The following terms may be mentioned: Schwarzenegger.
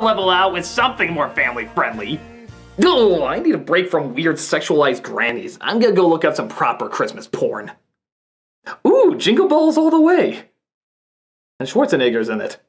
level out with something more family-friendly. Oh, I need a break from weird sexualized grannies. I'm gonna go look up some proper Christmas porn. Ooh, Jingle Balls all the way. And Schwarzenegger's in it.